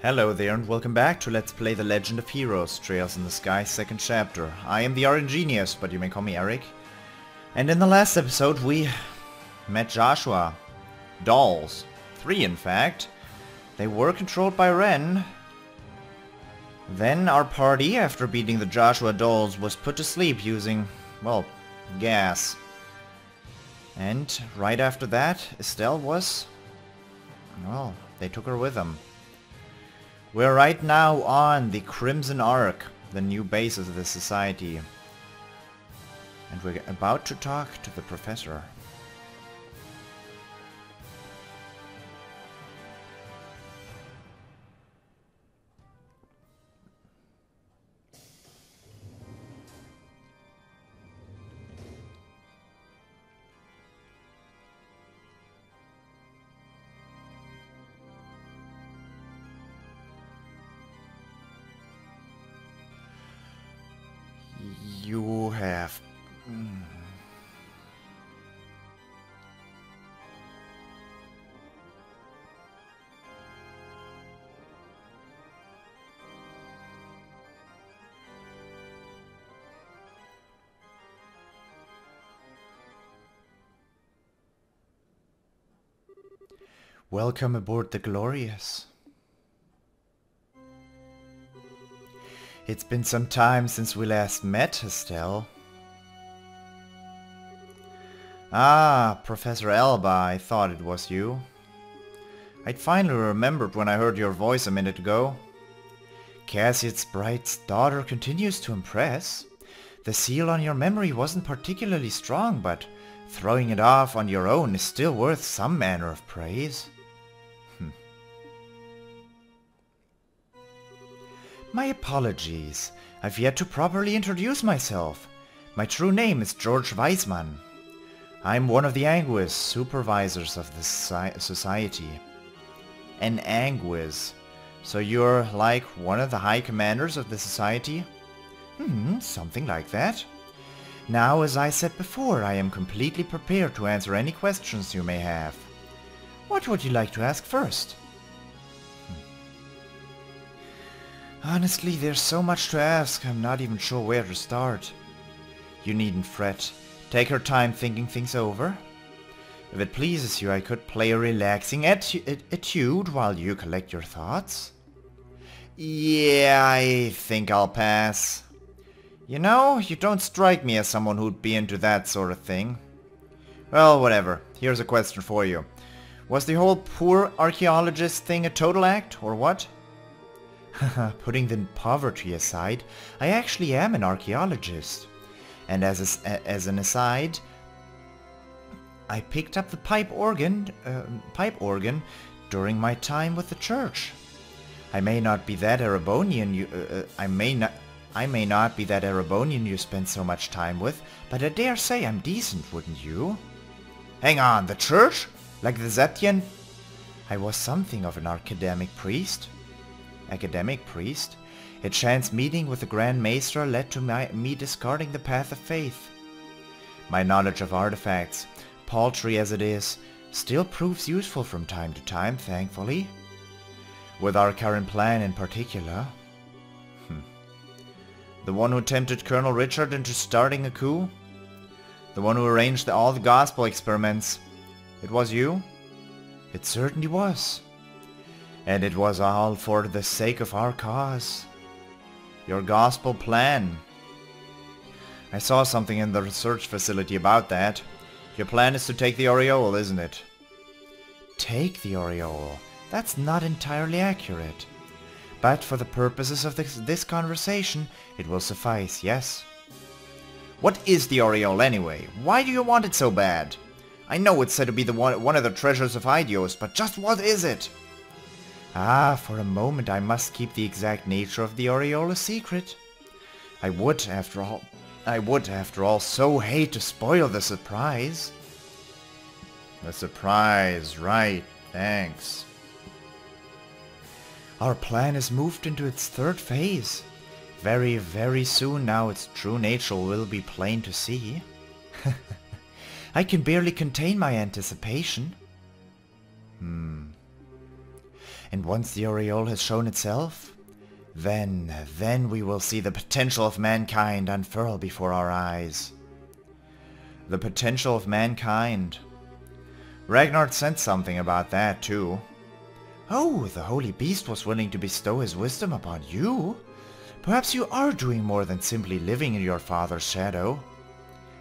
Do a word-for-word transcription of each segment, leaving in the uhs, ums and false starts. Hello there and welcome back to Let's Play The Legend of Heroes, Trails in the Sky, second chapter. I am the RNGenius, but you may call me Eric. And in the last episode we met Joshua. Dolls. Three in fact. They were controlled by Ren. Then our party, after beating the Joshua dolls, was put to sleep using, well, gas. And right after that, Estelle was... well, they took her with them. We're right now on the Crimson Ark, the new basis of the society. And we're about to talk to the professor. You have... Mm. Welcome aboard the Glorious. It's been some time since we last met, Estelle. Ah, Professor Elba, I thought it was you. I'd finally remembered when I heard your voice a minute ago. Cassiette Bright's daughter continues to impress. The seal on your memory wasn't particularly strong, but throwing it off on your own is still worth some manner of praise. My apologies. I've yet to properly introduce myself. My true name is George Weissmann. I'm one of the Anguis, supervisors of this society. An Anguis. So you're like one of the high commanders of the society? Hmm, something like that. Now, as I said before, I am completely prepared to answer any questions you may have. What would you like to ask first? Honestly, there's so much to ask, I'm not even sure where to start. You needn't fret. Take your time thinking things over. If it pleases you, I could play a relaxing etude while you collect your thoughts. Yeah, I think I'll pass. You know, you don't strike me as someone who'd be into that sort of thing. Well, whatever. Here's a question for you. Was the whole poor archaeologist thing a total act, or what? Putting the poverty aside, I actually am an archaeologist. And as, a, as an aside, I picked up the pipe organ, uh, pipe organ during my time with the church. I may not be that Erebonian you, uh, I may not, I may not be that Erebonian you spend so much time with, but I dare say I'm decent, wouldn't you? Hang on, the church? Like the Zetian? I was something of an academic priest. Academic priest. A chance meeting with the Grand Maester led to my, me discarding the path of faith. My knowledge of artifacts, paltry as it is, still proves useful from time to time, thankfully. With our current plan in particular. Hmm. The one who tempted Colonel Richard into starting a coup? The one who arranged the, all the gospel experiments? It was you? It certainly was. And it was all for the sake of our cause. Your gospel plan. I saw something in the research facility about that. Your plan is to take the Aureole, isn't it? Take the Aureole? That's not entirely accurate. But for the purposes of this, this conversation, it will suffice, yes? What is the Aureole anyway? Why do you want it so bad? I know it's said to be the one, one of the treasures of Eidios, but just what is it? Ah, for a moment I must keep the exact nature of the Aureole a secret. I would, after all, I would, after all, so hate to spoil the surprise. The surprise, right, thanks. Our plan has moved into its third phase. Very, very soon now its true nature will be plain to see. I can barely contain my anticipation. Hmm. and once the aureole has shown itself, then, then we will see the potential of mankind unfurl before our eyes. The potential of mankind. Ragnar said something about that, too. Oh, the holy beast was willing to bestow his wisdom upon you. Perhaps you are doing more than simply living in your father's shadow.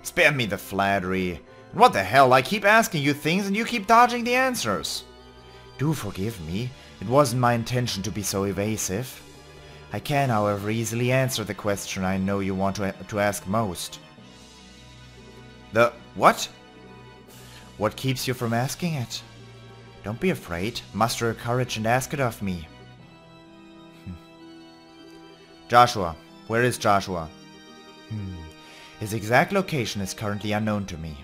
Spare me the flattery. And what the hell, I keep asking you things and you keep dodging the answers. Do forgive me. It wasn't my intention to be so evasive. I can, however, easily answer the question I know you want to, to ask most. The what? What keeps you from asking it? Don't be afraid. Muster your courage and ask it of me. Hmm. Joshua. Where is Joshua? Hmm. His exact location is currently unknown to me.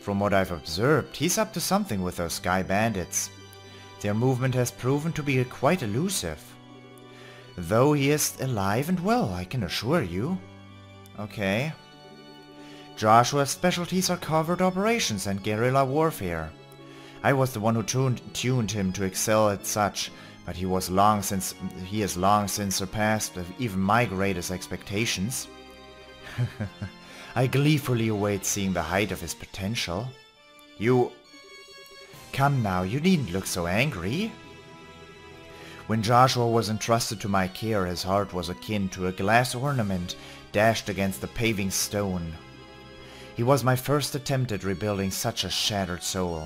From what I've observed, he's up to something with those sky bandits. Their movement has proven to be quite elusive. Though he is alive and well, I can assure you. Okay. Joshua's specialties are covert operations and guerrilla warfare. I was the one who tuned, tuned him to excel at such, but he was long since he has long since surpassed even my greatest expectations. I gleefully await seeing the height of his potential. You... Come now, you needn't look so angry. When Joshua was entrusted to my care, his heart was akin to a glass ornament dashed against the paving stone. He was my first attempt at rebuilding such a shattered soul.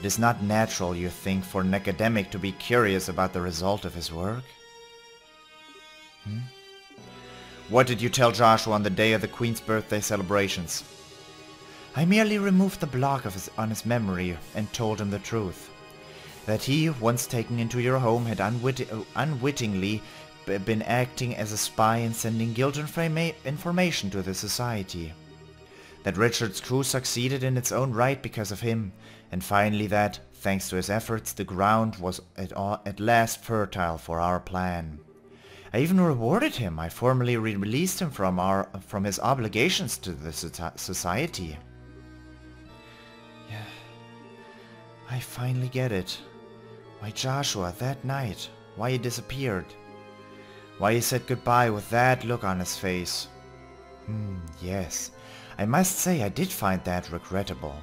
It is not natural, you think, for an academic to be curious about the result of his work? Hmm? What did you tell Joshua on the day of the Queen's birthday celebrations? I merely removed the block of his, on his memory and told him the truth. That he, once taken into your home, had unwit unwittingly b been acting as a spy and sending Gildenfrey information to the society. That Richard's crew succeeded in its own right because of him, and finally that, thanks to his efforts, the ground was at, all, at last fertile for our plan. I even rewarded him. I formally re released him from, our, from his obligations to the so society. Yeah. I finally get it. Why Joshua, that night, why he disappeared. Why he said goodbye with that look on his face. Hmm, yes. I must say I did find that regrettable.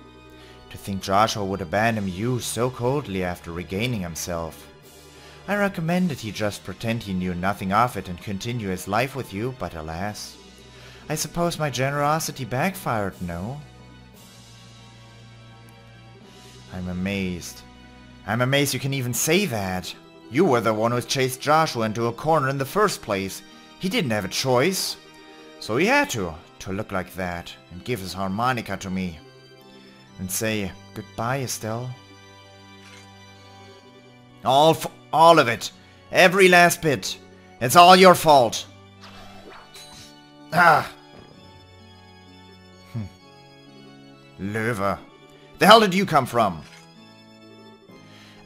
To think Joshua would abandon you so coldly after regaining himself. I recommended he just pretend he knew nothing of it and continue his life with you, but alas. I suppose my generosity backfired, no? I'm amazed. I'm amazed you can even say that. You were the one who chased Joshua into a corner in the first place. He didn't have a choice. So he had to. To look like that and give his harmonica to me and say goodbye, Estelle. All f all of it, every last bit. It's all your fault. Ah, hm. Loewe, the hell did you come from?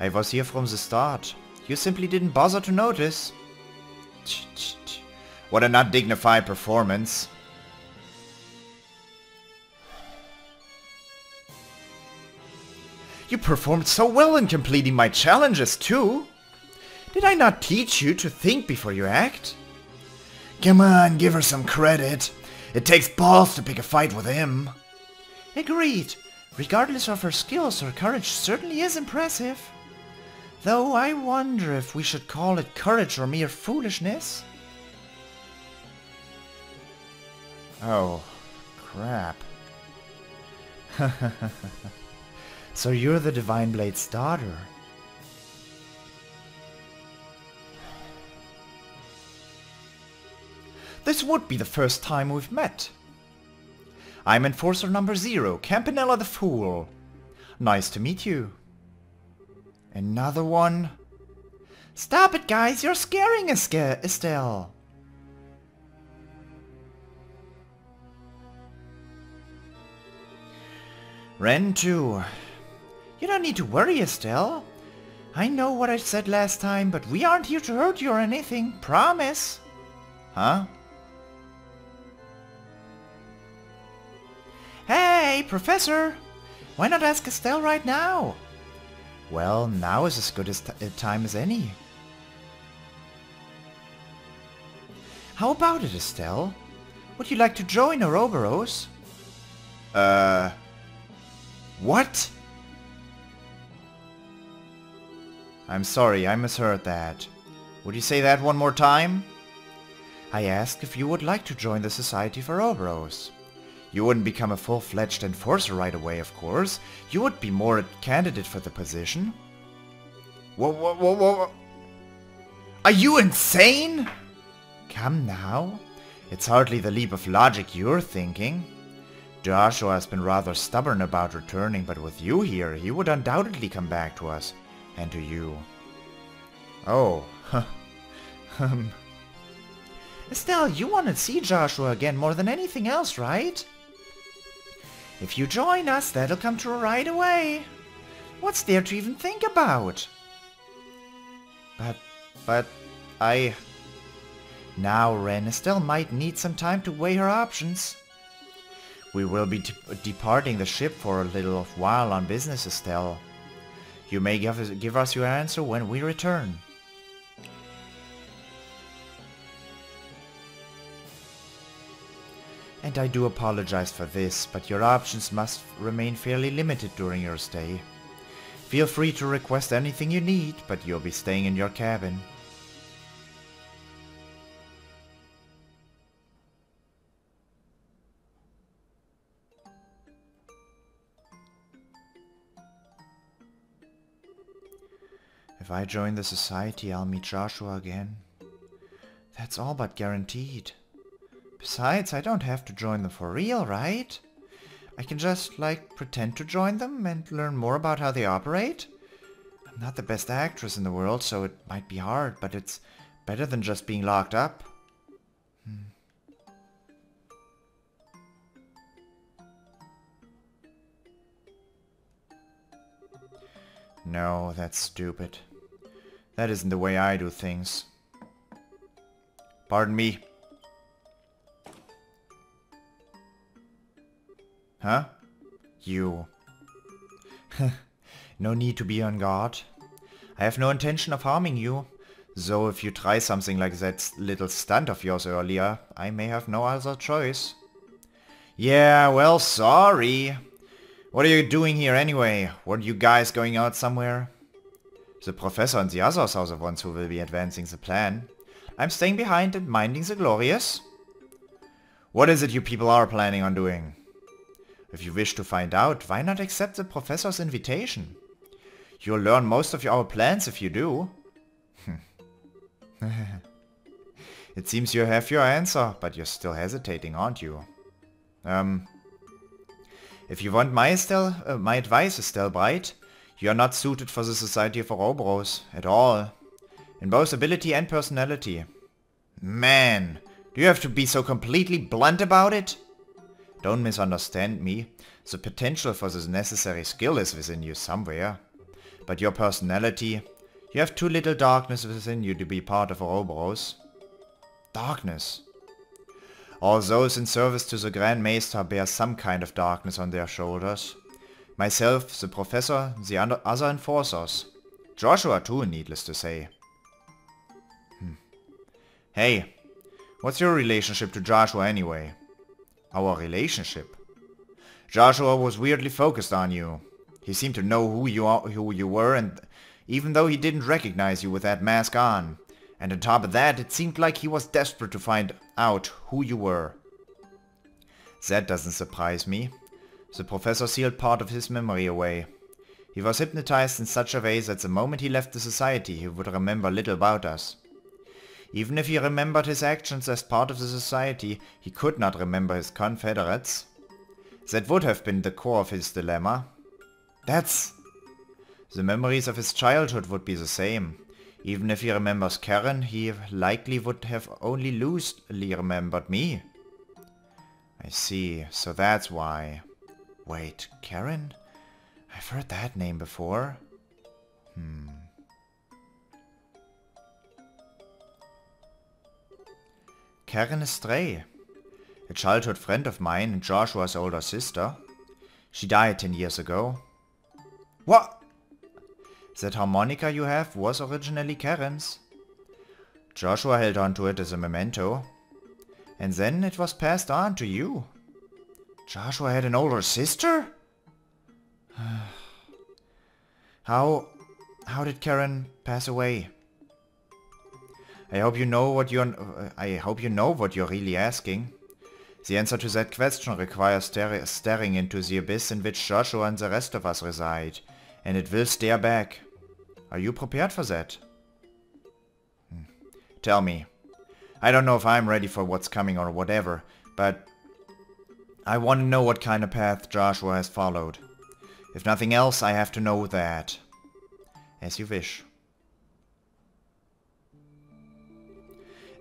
I was here from the start. You simply didn't bother to notice. What a not dignified performance. You performed so well in completing my challenges, too! Did I not teach you to think before you act? Come on, give her some credit. It takes balls to pick a fight with him. Agreed. Regardless of her skills, her courage certainly is impressive. Though I wonder if we should call it courage or mere foolishness. Oh, crap. So you're the Divine Blade's daughter. This would be the first time we've met. I'm Enforcer number zero, Campanella the Fool. Nice to meet you. Another one. Stop it, guys, you're scaring Estelle. Ren too. You don't need to worry, Estelle. I know what I said last time, but we aren't here to hurt you or anything. Promise. Huh? Hey, Professor! Why not ask Estelle right now? Well, now is as good as t a time as any. How about it, Estelle? Would you like to join Ouroboros? Uh... What? I'm sorry, I misheard that. Would you say that one more time? I asked if you would like to join the Society for Ouroboros. You wouldn't become a full-fledged enforcer right away, of course. You would be more a candidate for the position. Whoa, whoa, whoa, whoa. Are you insane? Come now. It's hardly the leap of logic you're thinking. Joshua has been rather stubborn about returning, but with you here, he would undoubtedly come back to us. And to you. Oh. um. Estelle, you want to see Joshua again more than anything else, right? If you join us, that'll come true right away. What's there to even think about? But, but, I... Now, Ren, Estelle might need some time to weigh her options. We will be de departing the ship for a little while on business, Estelle. You may give us, give us your answer when we return. And I do apologize for this, but your options must remain fairly limited during your stay. Feel free to request anything you need, but you'll be staying in your cabin. If I join the society, I'll meet Joshua again. That's all but guaranteed. Besides, I don't have to join them for real, right? I can just, like, pretend to join them and learn more about how they operate. I'm not the best actress in the world, so it might be hard, but it's better than just being locked up. Hmm. No, that's stupid. That isn't the way I do things. Pardon me. Huh? You. No need to be on guard. I have no intention of harming you, so if you try something like that little stunt of yours earlier, I may have no other choice. Yeah, well, sorry. What are you doing here anyway? Weren't you guys going out somewhere? The professor and the others are the ones who will be advancing the plan. I'm staying behind and minding the Glorious. What is it you people are planning on doing? If you wish to find out, why not accept the professor's invitation? You'll learn most of our plans if you do. It seems you have your answer, but you're still hesitating, aren't you? Um, if you want my, Estelle, uh, my advice, Estelle Bright, you are not suited for the Society of Ouroboros at all. In both ability and personality. Man, do you have to be so completely blunt about it? Don't misunderstand me. The potential for this necessary skill is within you somewhere. But your personality... You have too little darkness within you to be part of Ouroboros. Darkness. All those in service to the Grand Maester bear some kind of darkness on their shoulders. Myself, the Professor, the other enforcers. Joshua too, needless to say. Hmm. Hey, what's your relationship to Joshua anyway? Our relationship. Joshua was weirdly focused on you. He seemed to know who you are, who you were, and even though he didn't recognize you with that mask on. And on top of that, it seemed like he was desperate to find out who you were. That doesn't surprise me. The professor sealed part of his memory away. He was hypnotized in such a way that the moment he left the society, he would remember little about us. Even if he remembered his actions as part of the society, he could not remember his confederates. That would have been the core of his dilemma. That's... The memories of his childhood would be the same. Even if he remembers Karen, he likely would have only loosely remembered me. I see, so that's why... Wait, Karen? I've heard that name before. Hmm... Karen Estray, a childhood friend of mine and Joshua's older sister. She died ten years ago. What? That harmonica you have was originally Karen's. Joshua held on to it as a memento. And then it was passed on to you. Joshua had an older sister? How... how did Karen pass away? I hope you know what you're... I hope you know what you're really asking. The answer to that question requires stare, staring into the abyss in which Joshua and the rest of us reside. And it will stare back. Are you prepared for that? Hmm. Tell me. I don't know if I'm ready for what's coming or whatever, but I want to know what kind of path Joshua has followed. If nothing else, I have to know that. As you wish.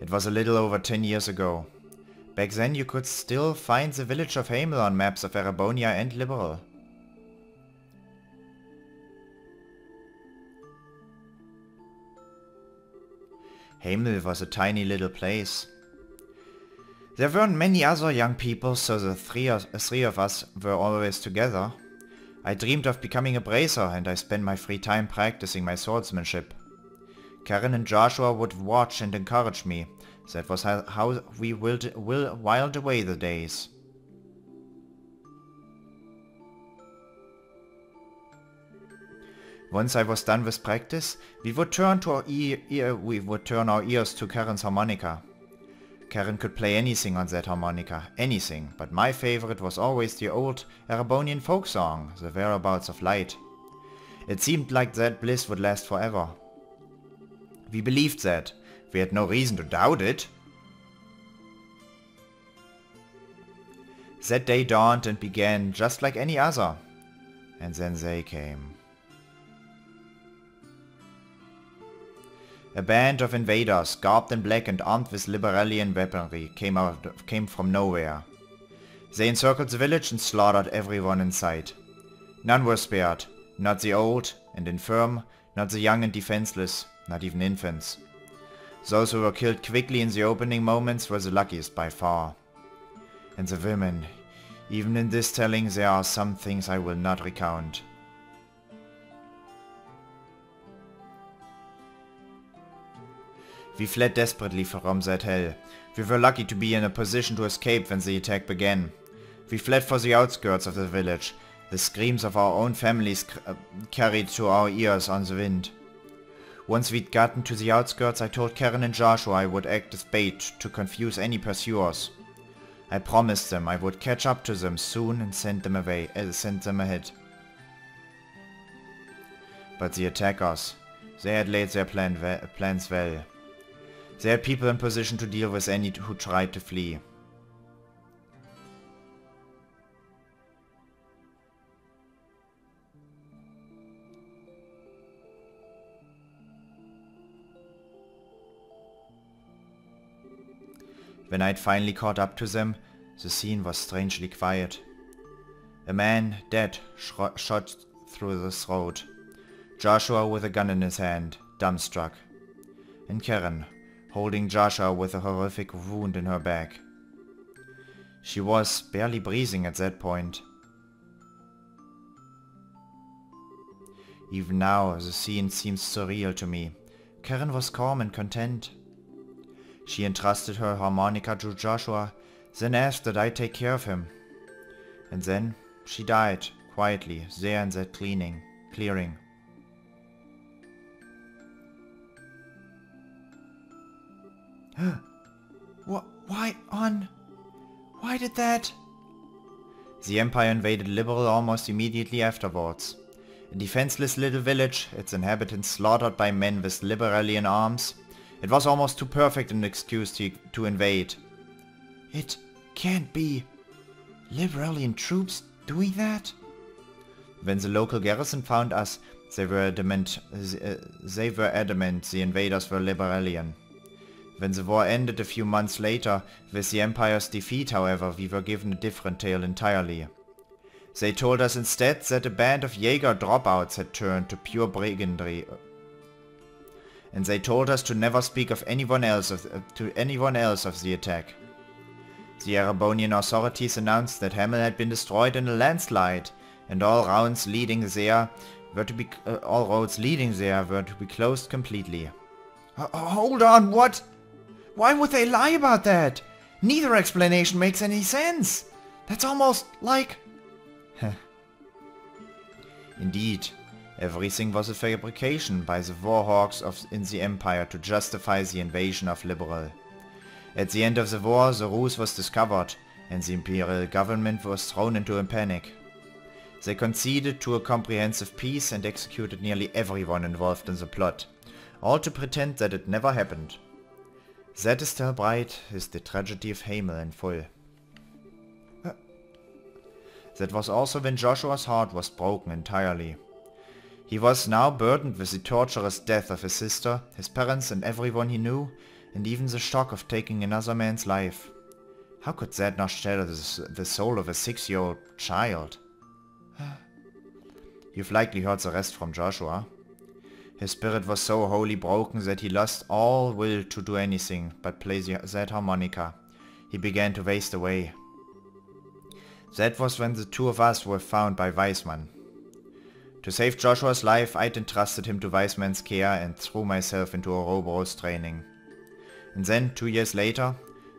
It was a little over ten years ago. Back then you could still find the village of Hamel on maps of Erebonia and Liberl. Hamel was a tiny little place. There weren't many other young people, so the three of, three of us were always together. I dreamed of becoming a bracer, and I spent my free time practicing my swordsmanship. Karen and Joshua would watch and encourage me. That was how, how we willed, will, wiled away the days. Once I was done with practice, we would turn to our ear, ear, we would turn our ears to Karen's harmonica. Karen could play anything on that harmonica, anything, but my favorite was always the old Erebonian folk song, The Whereabouts of Light. It seemed like that bliss would last forever. We believed that. We had no reason to doubt it. That day dawned and began just like any other. And then they came. A band of invaders, garbed in black and armed with Liberalian weaponry, came, out, came from nowhere. They encircled the village and slaughtered everyone in sight. None were spared, not the old and infirm, not the young and defenseless, not even infants. Those who were killed quickly in the opening moments were the luckiest by far. And the women, even in this telling there are some things I will not recount. We fled desperately from that hell. We were lucky to be in a position to escape when the attack began. We fled for the outskirts of the village. The screams of our own families uh, carried to our ears on the wind. Once we'd gotten to the outskirts, I told Karen and Joshua I would act as bait to confuse any pursuers. I promised them I would catch up to them soon and send them away, uh, send them ahead. But the attackers, they had laid their plan we- plans well. They had people in position to deal with any who tried to flee. When I'd finally caught up to them, the scene was strangely quiet. A man, dead, sh shot through the throat. Joshua with a gun in his hand, dumbstruck. And Karen, holding Joshua with a horrific wound in her back. She was barely breathing at that point. Even now, the scene seems surreal to me. Karen was calm and content. She entrusted her harmonica to Joshua, then asked that I take care of him. And then she died, quietly, there in that cleaning, clearing. Wh why on? Why did that? The Empire invaded Liberl almost immediately afterwards. A defenseless little village, its inhabitants slaughtered by men with Liberalian arms. It was almost too perfect an excuse to, to invade. It can't be Liberalian troops doing that? When the local garrison found us, they were adamant, uh, they were adamant the invaders were Liberalian. When the war ended a few months later, with the Empire's defeat, however, we were given a different tale entirely. They told us instead that a band of Jaeger dropouts had turned to pure brigandry, and they told us to never speak of anyone else of, uh, to anyone else of the attack. The Erebonian authorities announced that Hamel had been destroyed in a landslide, and all roads leading there Were to be uh, all roads leading there were to be closed completely. H- hold on, what? Why would they lie about that? Neither explanation makes any sense. That's almost like... Indeed, everything was a fabrication by the warhawks of, in the Empire to justify the invasion of Liberl. At the end of the war, the ruse was discovered, and the Imperial government was thrown into a panic. They conceded to a comprehensive peace and executed nearly everyone involved in the plot, all to pretend that it never happened. That, Estelle Bright, is the tragedy of Hamel in full. That was also when Joshua's heart was broken entirely. He was now burdened with the torturous death of his sister, his parents and everyone he knew, and even the shock of taking another man's life. How could that not shatter the soul of a six-year-old child? You've likely heard the rest from Joshua. His spirit was so wholly broken that he lost all will to do anything but play that harmonica. He began to waste away. That was when the two of us were found by Weissman. To save Joshua's life, I'd entrusted him to Weissman's care and threw myself into Ouroboros training. And then, two years later,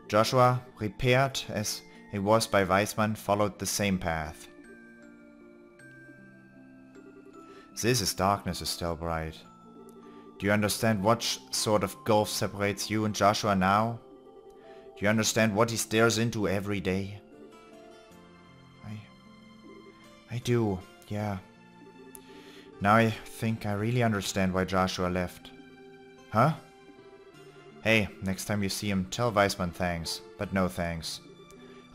Joshua, repaired as he was by Weissman, followed the same path. This is darkness, Estelle Bright. Do you understand what sort of gulf separates you and Joshua now? Do you understand what he stares into every day? I do, yeah. Now I think I really understand why Joshua left. Huh? Hey, next time you see him, tell Weissman thanks, but no thanks.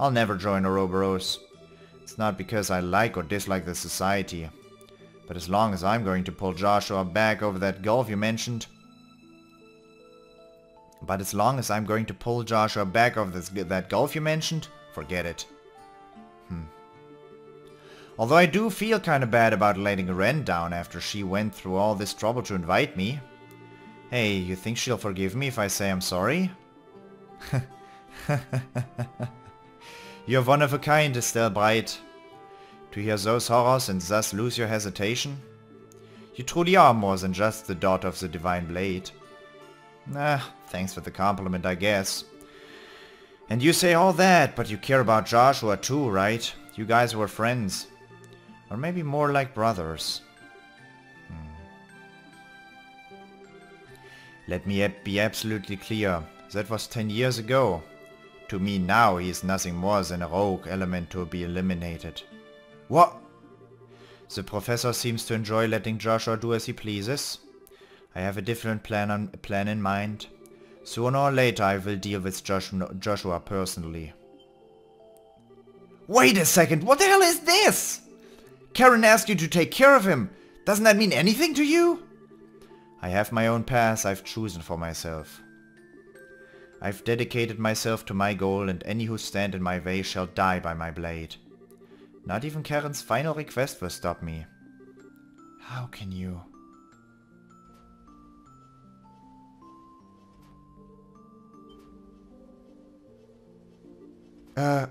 I'll never join Ouroboros. It's not because I like or dislike the society, but as long as I'm going to pull Joshua back over that gulf you mentioned... But as long as I'm going to pull Joshua back over this, that gulf you mentioned, forget it. Hmm. Although I do feel kinda bad about letting Ren down after she went through all this trouble to invite me. Hey, you think she'll forgive me if I say I'm sorry? You're one of a kind, Estelle Bright. To hear those horrors and thus lose your hesitation? You truly are more than just the daughter of the Divine Blade. Ah, thanks for the compliment, I guess. And you say all that, but you care about Joshua too, right? You guys were friends. Or maybe more like brothers. Hmm. Let me be absolutely clear. That was ten years ago. To me now, he is nothing more than a rogue element to be eliminated. What? The professor seems to enjoy letting Joshua do as he pleases. I have a different plan, on, plan in mind. Sooner or later I will deal with Joshua, Joshua personally. Wait a second, what the hell is this? Karen asked you to take care of him. Doesn't that mean anything to you? I have my own path I've chosen for myself. I've dedicated myself to my goal, and any who stand in my way shall die by my blade. Not even Karen's final request will stop me. How can you? Uh...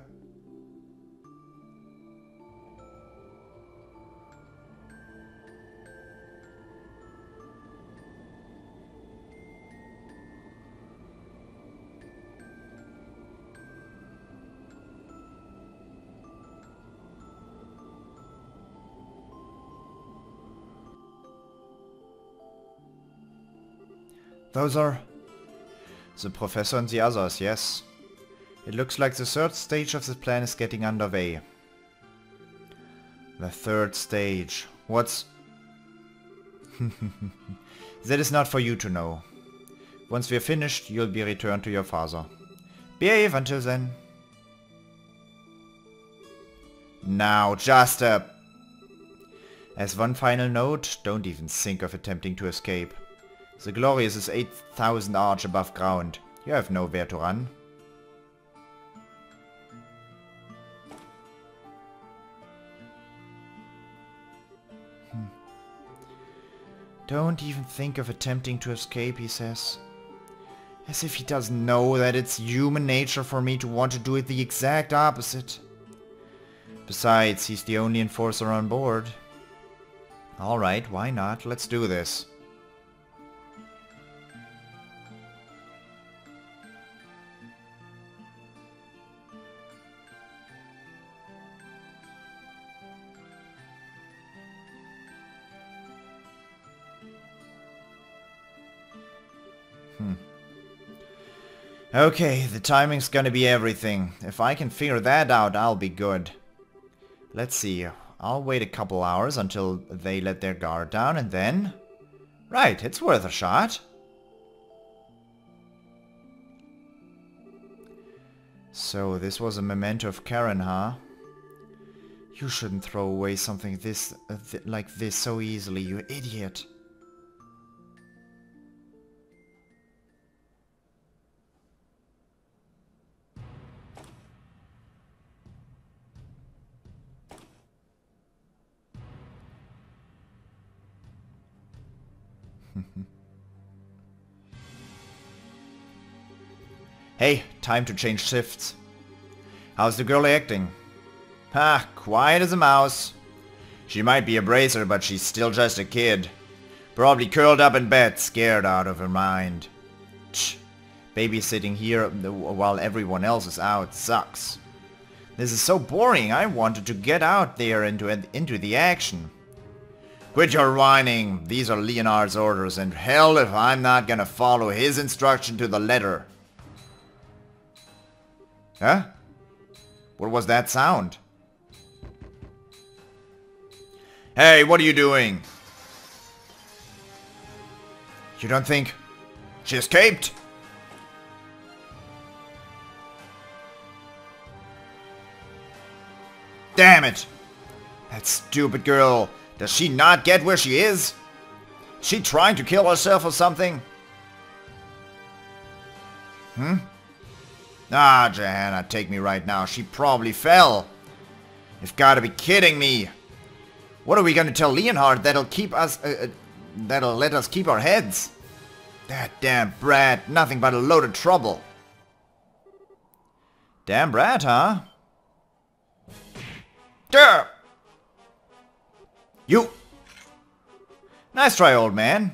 Those are... the professor and the others, yes. It looks like the third stage of the plan is getting underway. The third stage... What's... That is not for you to know. Once we're finished, you'll be returned to your father. Behave until then. Now, just a... As one final note, don't even think of attempting to escape. The Glorious is eight thousand arch above ground. You have nowhere to run. Hmm. Don't even think of attempting to escape, he says. As if he doesn't know that it's human nature for me to want to do it the exact opposite. Besides, he's the only enforcer on board. Alright, why not? Let's do this. Hmm. Okay, the timing's gonna be everything. If I can figure that out, I'll be good. Let's see. I'll wait a couple hours until they let their guard down and then... Right, it's worth a shot. So, this was a memento of Karen, huh? You shouldn't throw away something this uh, th like this so easily, you idiot. Hey, time to change shifts. How's the girl acting? Ha, quiet as a mouse. She might be a bracer, but she's still just a kid. Probably curled up in bed, scared out of her mind. Tch, babysitting here while everyone else is out sucks. This is so boring, I wanted to get out there into, into the action. Quit your whining. These are Leonard's orders, and hell if I'm not gonna follow his instruction to the letter. Huh? What was that sound? Hey, what are you doing? You don't think... She escaped? Damn it! That stupid girl... Does she not get where she is? Is she trying to kill herself or something? Hmm? Ah, Johanna, take me right now. She probably fell. You've got to be kidding me. What are we going to tell Leonhard that'll keep us... Uh, uh, that'll let us keep our heads? That damn brat. Nothing but a load of trouble. Damn brat, huh? Durr! You! Nice try, old man.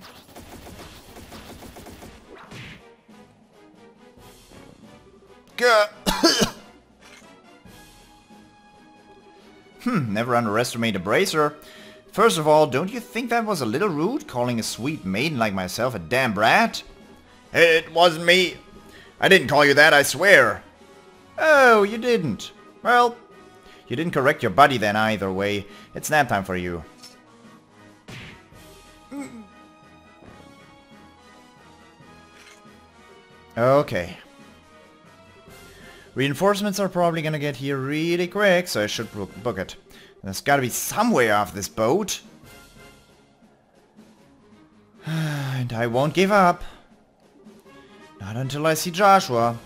Hmm, never underestimate a bracer. First of all, don't you think that was a little rude, calling a sweet maiden like myself a damn brat? It wasn't me. I didn't call you that, I swear. Oh, you didn't. Well, you didn't correct your buddy then either way. It's nap time for you. Okay. Reinforcements are probably gonna get here really quick, so I should book it. There's gotta be some way off this boat. And I won't give up. Not until I see Joshua.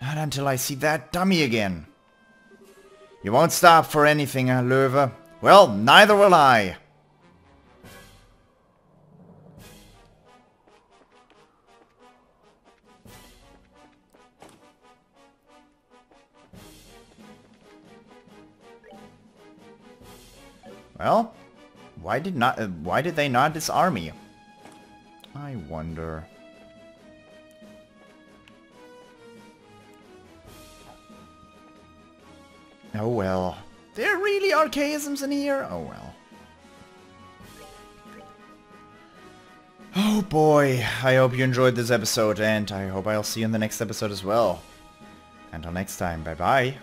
Not until I see that dummy again. You won't stop for anything, huh, Loewe? Well, neither will I. Well, why did not? Uh, why did they not disarm me? I wonder. Oh well. There are really archaisms in here? Oh well. Oh boy. I hope you enjoyed this episode, and I hope I'll see you in the next episode as well. Until next time, bye bye.